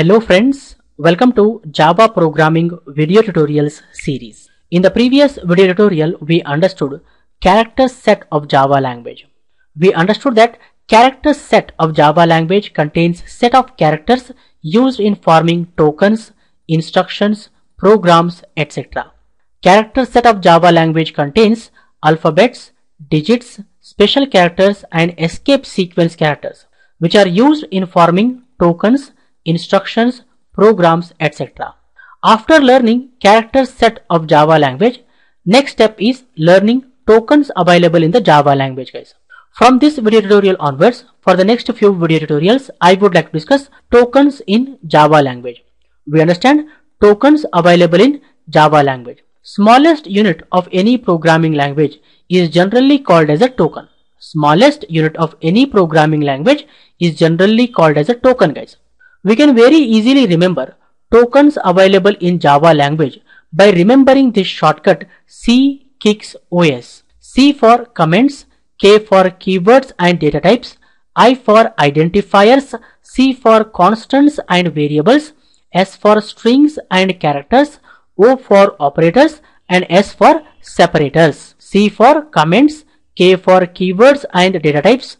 Hello friends, welcome to Java Programming Video Tutorials series. In the previous video tutorial, we understood character set of Java language. We understood that character set of Java language contains set of characters used in forming tokens, instructions, programs, etc. Character set of Java language contains alphabets, digits, special characters and escape sequence characters, which are used in forming tokens, instructions, programs, etc. After learning character set of Java language, next step is learning tokens available in the Java language, guys. From this video tutorial onwards, for the next few video tutorials, I would like to discuss tokens in Java language. We understand tokens available in Java language. Smallest unit of any programming language is generally called as a token. Smallest unit of any programming language is generally called as a token, guys. We can very easily remember tokens available in Java language by remembering this shortcut C:\kix\os. C for comments, K for keywords and data types, I for identifiers, C for constants and variables, S for strings and characters, O for operators and S for separators. C for comments, K for keywords and data types,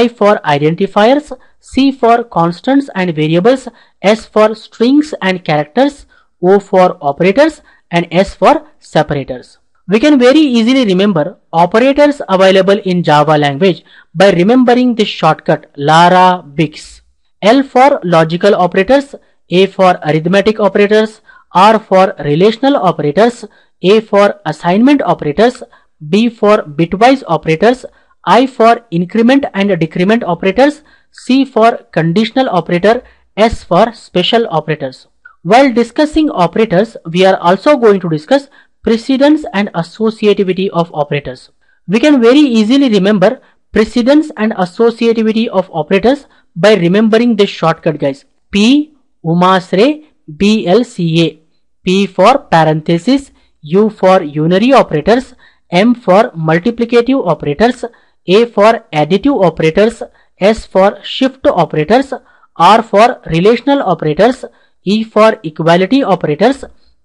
I for identifiers, C for constants and variables, S for strings and characters, O for operators and S for separators. We can very easily remember operators available in Java language by remembering this shortcut LaraBix. L for logical operators, A for arithmetic operators, R for relational operators, A for assignment operators, B for bitwise operators, I for increment and decrement operators, C for conditional operator, S for special operators. While discussing operators, we are also going to discuss precedence and associativity of operators. We can very easily remember precedence and associativity of operators by remembering this shortcut, guys. P umasre BLCA. P for parenthesis, U for unary operators, M for multiplicative operators, A for additive operators, S for shift operators, R for relational operators, E for equality operators,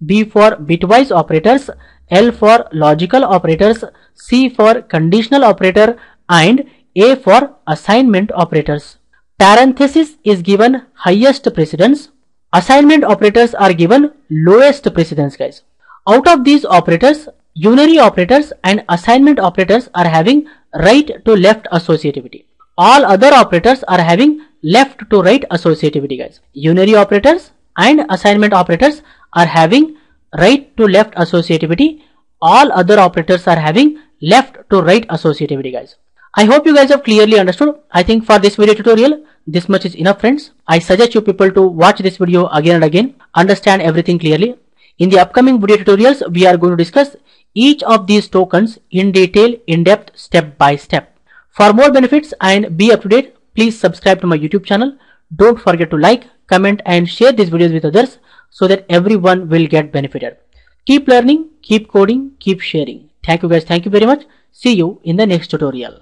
B for bitwise operators, L for logical operators, C for conditional operator and A for assignment operators. Parenthesis is given highest precedence. Assignment operators are given lowest precedence, guys. Out of these operators, unary operators and assignment operators are having right to left associativity. All other operators are having left to right associativity, guys. Unary operators and assignment operators are having right to left associativity. All other operators are having left to right associativity, guys. I hope you guys have clearly understood. I think for this video tutorial, this much is enough, friends. I suggest you people to watch this video again and again, understand everything clearly. In the upcoming video tutorials, we are going to discuss each of these tokens in detail, in depth, step by step. For more benefits and be up to date, please subscribe to my YouTube channel. Don't forget to like, comment and share these videos with others so that everyone will get benefited. Keep learning, keep coding, keep sharing. Thank you guys. Thank you very much. See you in the next tutorial.